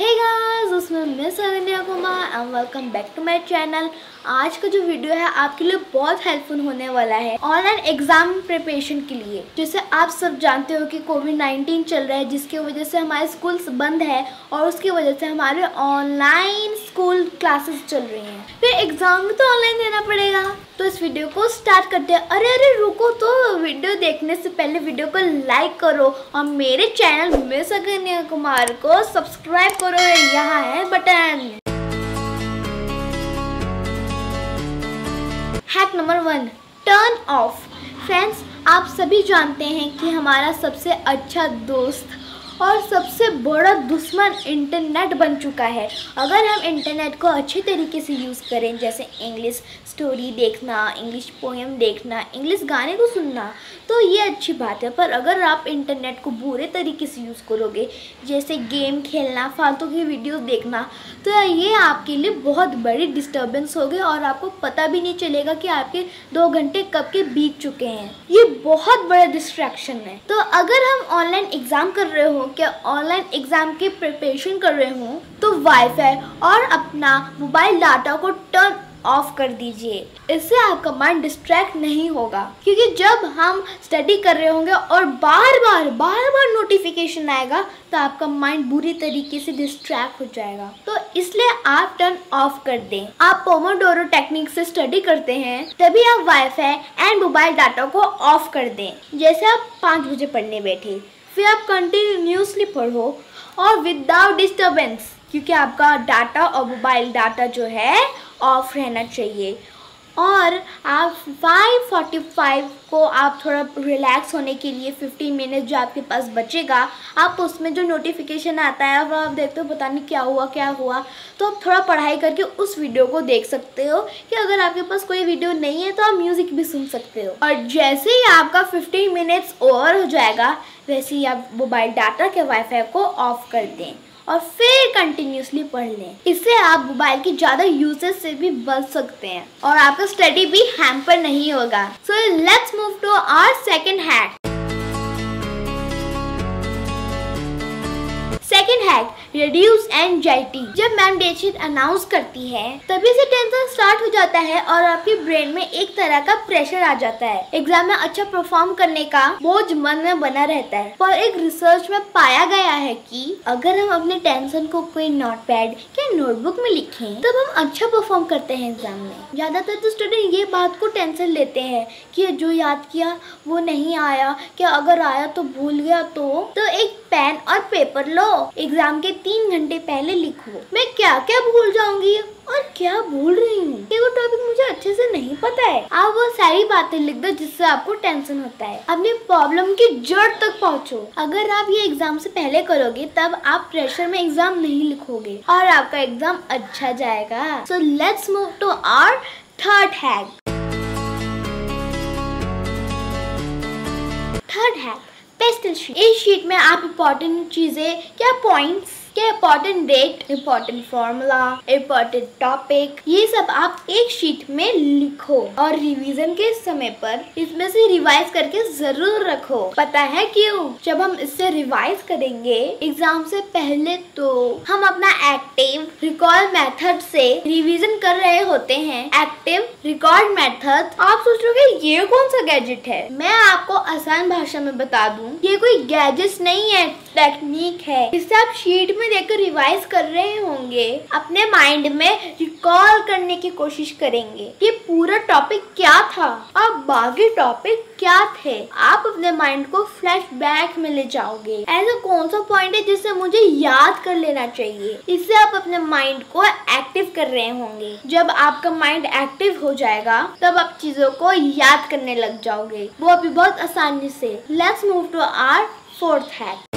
हे guys, उसमें miss Aganya Gupta and welcome back to my channel. आज का जो वीडियो है आपके लिए बहुत हेल्पफुल होने वाला है ऑनलाइन एग्जाम प्रिपरेशन के लिए। जैसे आप सब जानते हो कि कोविड-19 चल रहा है, जिसकी वजह से हमारे स्कूल्स बंद है और उसकी वजह से हमारे ऑनलाइन स्कूल क्लासेस चल रही हैं। फिर एग्जाम भी तो ऑनलाइन देना पड़ेगा, तो इस वीडियो को स्टार्ट करते हैं। अरे रुको, तो वीडियो देखने से पहले वीडियो को लाइक करो और मेरे चैनल मिस अगन्या कुमार को सब्सक्राइब करो। यहाँ है button. Hack number 1, turn off. Friends, आप सभी जानते हैं कि हमारा सबसे अच्छा दोस्त और सबसे बड़ा दुश्मन इंटरनेट बन चुका है। अगर हम इंटरनेट को अच्छे तरीके से यूज़ करें, जैसे इंग्लिश स्टोरी देखना, इंग्लिश पोएम देखना, इंग्लिश गाने को सुनना, तो ये अच्छी बात है। पर अगर आप इंटरनेट को बुरे तरीके से यूज़ करोगे, जैसे गेम खेलना, फालतू की वीडियोस देखना, तो ये आपके लिए बहुत बड़ी डिस्टर्बेंस होगी और आपको पता भी नहीं चलेगा कि आपके 2 घंटे कब के बीत चुके हैं। ये बहुत बड़ा डिस्ट्रैक्शन है। तो अगर हम ऑनलाइन एग्ज़ाम कर रहे हो, क्या ऑनलाइन एग्जाम की प्रिपरेशन कर रहे हूँ, तो वाईफाई और अपना मोबाइल डाटा को टर्न ऑफ कर दीजिए। इससे आपका माइंड डिस्ट्रैक्ट नहीं होगा, क्योंकि जब हम स्टडी कर रहे होंगे और बार बार नोटिफिकेशन आएगा तो आपका माइंड बुरी तरीके से डिस्ट्रैक्ट हो जाएगा। तो इसलिए आप टर्न ऑफ कर दें। आप पोमोडोरो टेक्निक से स्टडी करते हैं, तभी आप वाईफाई एंड मोबाइल डाटा को ऑफ कर दें। जैसे आप 5 बजे पढ़ने बैठे, फिर आप कंटिन्यूसली पढ़ो और विदाउट डिस्टर्बेंस, क्योंकि आपका डाटा और मोबाइल डाटा जो है ऑफ रहना चाहिए। और आप 5:45 को आप थोड़ा रिलैक्स होने के लिए 15 मिनट जो आपके पास बचेगा, आप उसमें जो नोटिफिकेशन आता है और आप देखते हो पता नहीं क्या हुआ, तो आप थोड़ा पढ़ाई करके उस वीडियो को देख सकते हो। कि अगर आपके पास कोई वीडियो नहीं है तो आप म्यूज़िक भी सुन सकते हो। और जैसे ही आपका 15 मिनट्स ओवर हो जाएगा, वैसे ही आप मोबाइल डाटा के वाईफाई को ऑफ कर दें और फिर कंटिन्यूसली पढ़ लें। इससे आप मोबाइल की ज़्यादा यूजेज से भी बच सकते हैं और आपका स्टडी भी हैम्पर नहीं होगा। So let's move to our second hack. Second hack, reduce anxiety. जब मैम डेटशीट अनाउंस करती है, तभी से टेंशन स्टार्ट हो जाता है और आपके ब्रेन में एक तरह का प्रेशर आ जाता है। एग्जाम में अच्छा परफॉर्म करने का बोझ मन में बना रहता है। पर एक रिसर्च में पाया गया है कि अगर हम अपने टेंशन को कोई नोटपैड या नोटबुक में लिखें, तब हम अच्छा परफॉर्म करते हैं एग्जाम में। ज्यादातर तो स्टूडेंट ये बात को टेंशन लेते हैं कि जो याद किया वो नहीं आया, क्या अगर आया तो भूल गया। तो एक पेन और पेपर लो, एग्जाम के 3 घंटे पहले लिखो मैं क्या क्या भूल जाऊंगी और क्या भूल रही हूँ, ये वो टॉपिक मुझे अच्छे से नहीं पता है। आप वो सारी बातें लिख दो जिससे आपको टेंशन होता है। अपने प्रॉब्लम की जड़ तक पहुँचो। अगर आप ये एग्जाम से पहले करोगे, तब आप प्रेशर में एग्जाम नहीं लिखोगे और आपका एग्जाम अच्छा जाएगा। So let's move to our third hack. Third hack, pastel sheet. इस शीट में आप इम्पोर्टेंट चीजें क्या पॉइंट्स, क्या important date, important formula, important topic, ये सब आप एक शीट में लिखो और रिवीजन के समय पर इसमें से रिवाइज करके जरूर रखो। पता है क्यों? जब हम इससे रिवाइज करेंगे एग्जाम से पहले, तो हम अपना एक्टिव रिकॉल मेथड से रिवीजन कर रहे होते हैं। एक्टिव रिकॉल मेथड, आप सोचोगे ये कौन सा गैजेट है। मैं आपको आसान भाषा में बता दूं, ये कोई गैजेट नहीं है, टेक्निक है। इससे आप शीट में देखकर रिवाइज कर रहे होंगे, अपने माइंड में रिकॉल करने की कोशिश करेंगे कि पूरा टॉपिक क्या था और बाकी टॉपिक क्या थे। आप अपने माइंड को फ्लैशबैक में ले जाओगे, ऐसा कौन सा पॉइंट है जिसे मुझे याद कर लेना चाहिए। इससे आप अपने माइंड को एक्टिव कर रहे होंगे। जब आपका माइंड एक्टिव हो जाएगा, तब आप चीजों को याद करने लग जाओगे, वो भी बहुत आसानी से। Let's move to our fourth hack.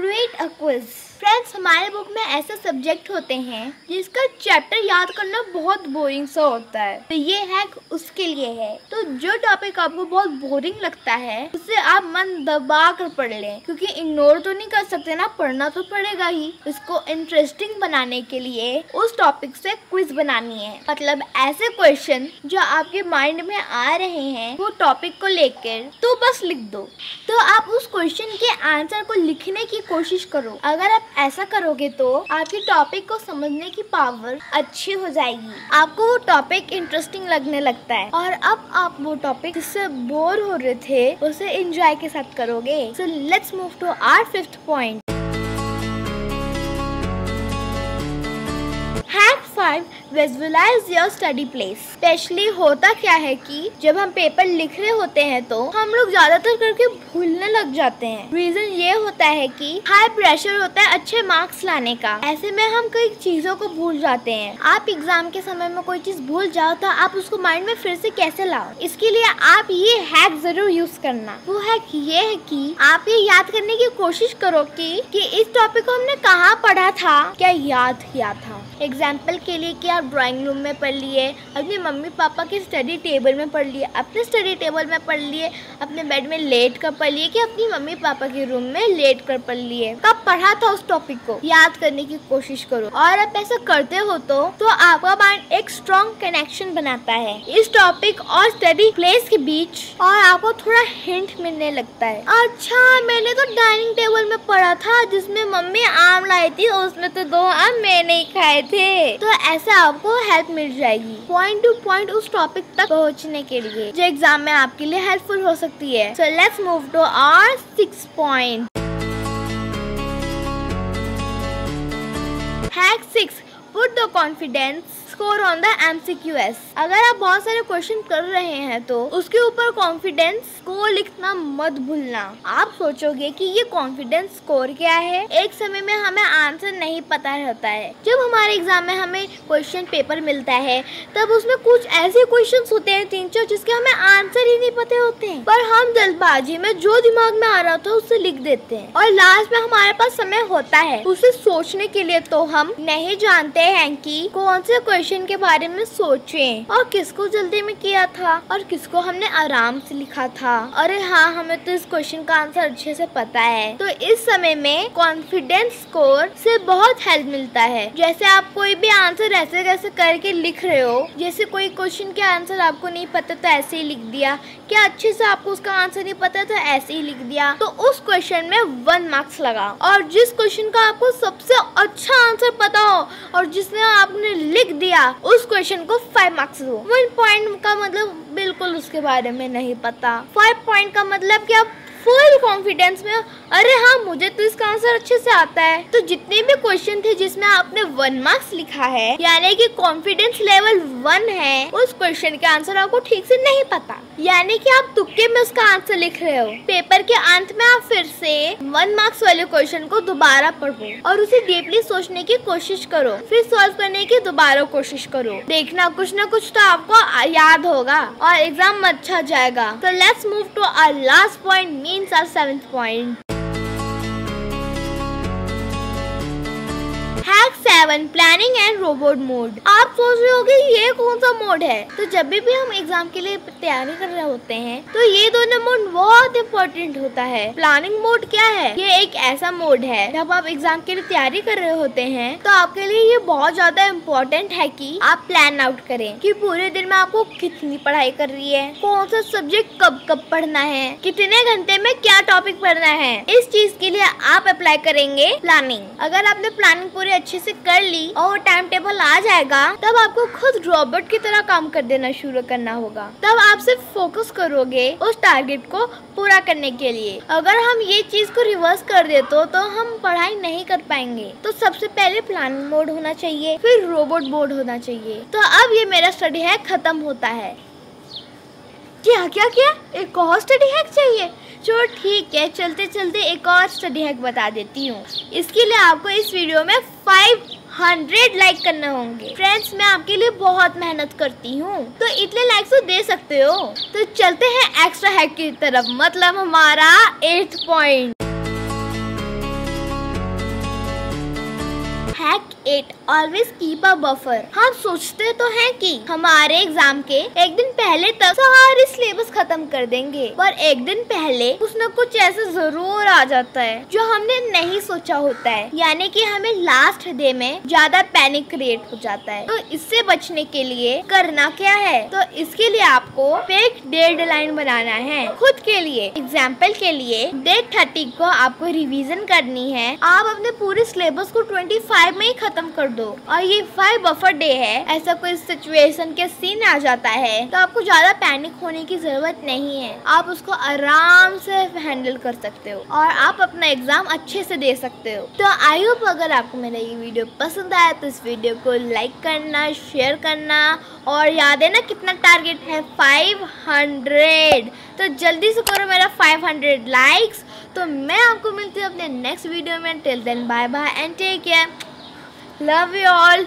Create a quiz. Friends, हमारे बुक में ऐसे सब्जेक्ट होते हैं जिसका चैप्टर याद करना बहुत बोरिंग सा होता है, तो ये हैक उसके लिए है। तो जो टॉपिक आपको बहुत बोरिंग लगता है उसे आप मन दबा कर पढ़ लें, क्योंकि इग्नोर तो नहीं कर सकते ना, पढ़ना तो पड़ेगा ही। इसको इंटरेस्टिंग बनाने के लिए उस टॉपिक से क्विज बनानी है, मतलब ऐसे क्वेश्चन जो आपके माइंड में आ रहे हैं वो टॉपिक को लेकर, तो बस लिख दो। तो आप उस क्वेश्चन के आंसर को लिखने की कोशिश करो। अगर आप ऐसा करोगे तो आपकी टॉपिक को समझने की पावर अच्छी हो जाएगी, आपको वो टॉपिक इंटरेस्टिंग लगने लगता है और अब आप वो टॉपिक जिससे बोर हो रहे थे उसे एंजॉय के साथ करोगे। So let's move to our fifth point. Visualize your study place। Specially होता क्या है कि जब हम पेपर लिख रहे होते हैं तो हम लोग ज्यादातर करके भूलने लग जाते हैं। रीजन ये होता है कि हाई प्रेशर होता है अच्छे मार्क्स लाने का, ऐसे में हम कई चीजों को भूल जाते हैं। आप एग्जाम के समय में कोई चीज भूल जाओ तो आप उसको माइंड में फिर से कैसे लाओ? इसके लिए आप ये हैक जरूर यूज करना। वो हैक ये है कि आप ये याद करने की कोशिश करो कि इस टॉपिक को हमने कहाँ पढ़ा था, क्या याद किया था। एग्जाम्पल के लिए कि आप ड्राइंग रूम में पढ़ लिए, अपने मम्मी पापा के स्टडी टेबल में पढ़ लिए, अपने स्टडी टेबल में पढ़ लिए, अपने बेड में लेट कर पढ़ लिए, कि अपनी मम्मी पापा के रूम में लेट कर पढ़ लिए। कब पढ़ा था उस टॉपिक को याद करने की कोशिश करो। और आप ऐसा करते हो तो आपका माइंड एक स्ट्रॉन्ग कनेक्शन बनाता है इस टॉपिक और स्टडी प्लेस के बीच, और आपको थोड़ा हिंट मिलने लगता है। अच्छा, मैंने तो डाइनिंग टेबल में पढ़ा था जिसमें मम्मी आम लाई थी, उसमें तो 2 आम मैंने ही खाए थे। तो ऐसा आपको हेल्प मिल जाएगी पॉइंट टू पॉइंट उस टॉपिक तक पहुंचने के लिए, जो एग्जाम में आपके लिए हेल्पफुल हो सकती है। So let's move to our 6th point. Hack 6, put the confidence score on the MCQs। अगर आप बहुत सारे क्वेश्चन कर रहे हैं तो उसके ऊपर कॉन्फिडेंस को लिखना मत भूलना। आप सोचोगे कि ये कॉन्फिडेंस स्कोर क्या है। एक समय में हमें आंसर नहीं पता रहता है। जब हमारे एग्जाम में हमें क्वेश्चन पेपर मिलता है तब उसमें कुछ ऐसे क्वेश्चन होते हैं 3-4 जिसके हमें आंसर ही नहीं पते होते हैं, पर हम जल्दबाजी में जो दिमाग में आ रहा था उससे लिख देते हैं और लास्ट में हमारे पास समय होता है उसे सोचने के लिए तो हम नहीं जानते हैं कि कौन से क्वेश्चन के बारे में सोचें और किसको जल्दी में किया था और किसको हमने आराम से लिखा था। अरे हाँ, हमें तो इस क्वेश्चन का आंसर अच्छे से पता है। तो इस समय में कॉन्फिडेंस स्कोर से बहुत हेल्प मिलता है। जैसे आप कोई भी आंसर ऐसे कैसे करके लिख रहे हो, जैसे कोई क्वेश्चन के आंसर आपको नहीं पता तो ऐसे ही लिख दिया, क्या अच्छे से आपको उसका आंसर नहीं पता तो ऐसे ही लिख दिया, तो उस क्वेश्चन में 1 मार्क्स लगाओ। और जिस क्वेश्चन का आपको सबसे अच्छा आंसर पता हो और जिसमें आपने लिख दिया उस क्वेश्चन को 5 मार्क्स दो। 1 पॉइंट का मतलब बिल्कुल उसके बारे में नहीं पता, 5 पॉइंट का मतलब कि आप फुल कॉन्फिडेंस में, अरे हाँ मुझे तो इसका आंसर अच्छे से आता है। तो जितने भी क्वेश्चन थे जिसमें आपने 1 मार्क्स लिखा है, यानी कि कॉन्फिडेंस लेवल 1 है, उस क्वेश्चन के आंसर आपको ठीक से नहीं पता, यानी कि आप तुक्के में उसका आंसर लिख रहे हो। पेपर के अंत में आप फिर से 1 मार्क्स वाले क्वेश्चन को दोबारा पढ़ो और उसे डीपली सोचने की कोशिश करो, फिर सॉल्व करने की दोबारा कोशिश करो। देखना कुछ न कुछ तो आपको याद होगा और एग्जाम अच्छा जाएगा। तो let's move to our last point means our 7th point। Hack 7, planning and robot mode। आप सोच रहे होंगे ये कौन सा मोड है। तो जब भी हम एग्जाम के लिए तैयारी कर रहे होते हैं तो ये दोनों मोड बहुत इम्पोर्टेंट होता है। प्लानिंग मोड क्या है? ये एक ऐसा मोड है जब आप एग्जाम के लिए तैयारी कर रहे होते हैं तो आपके लिए ये बहुत ज्यादा इम्पोर्टेंट है कि आप प्लान आउट करें कि पूरे दिन में आपको कितनी पढ़ाई कर रही है, कौन सा सब्जेक्ट कब कब पढ़ना है, कितने घंटे में क्या टॉपिक पढ़ना है। इस चीज के लिए आप अप्लाई करेंगे प्लानिंग। अगर आपने प्लानिंग पूरी अच्छे से कर ली और टाइम टेबल आ जाएगा तब आपको खुद रोबोट की तरह काम कर देना शुरू करना होगा, तब आप सिर्फ फोकस करोगे उस टारगेट को पूरा करने के लिए। अगर हम ये चीज को रिवर्स कर दे तो हम पढ़ाई नहीं कर पाएंगे। तो सबसे पहले प्लानिंग मोड होना चाहिए, फिर रोबोट मोड होना चाहिए। तो अब ये मेरा स्टडी हैक खत्म होता है। क्या क्या क्या एक और स्टडी हैक चाहिए? चलो ठीक है, चलते चलते एक और स्टडी हैक बता देती हूँ। इसके लिए आपको इस वीडियो में 500 लाइक करना होंगे। फ्रेंड्स, मैं आपके लिए बहुत मेहनत करती हूँ तो इतने लाइक तो दे सकते हो। तो चलते हैं एक्स्ट्रा हैक की तरफ, मतलब हमारा 8th point. Track it. Always keep a buffer. हम सोचते तो हैं कि हमारे एग्जाम के एक दिन पहले तक सारे सिलेबस खत्म कर देंगे, पर एक दिन पहले कुछ न कुछ ऐसा जरूर आ जाता है जो हमने नहीं सोचा होता है, यानी कि हमें लास्ट डे में ज्यादा पैनिक क्रिएट हो जाता है। तो इससे बचने के लिए करना क्या है, तो इसके लिए आपको फेक डेडलाइन बनाना है खुद के लिए। एग्जाम्पल के लिए डेट 30 को आपको रिविजन करनी है। आप अपने पूरे सिलेबस को 25 में ही खत्म कर दो और ये 5 बफर डे है। ऐसा कोई सिचुएशन के सीन आ जाता है तो आपको ज्यादा पैनिक होने की जरूरत नहीं है, आप उसको आराम से हैंडल कर सकते हो और आप अपना एग्जाम अच्छे से दे सकते हो। तो आई होप अगर आपको मेरा ये वीडियो पसंद आया तो इस वीडियो को लाइक करना, शेयर करना और याद है ना कितना टारगेट है, 500। तो जल्दी से करो मेरा 500 लाइक्स। तो मैं आपको मिलती हूँ अपने नेक्स्ट वीडियो में। Till then bye bye and take care, love you all.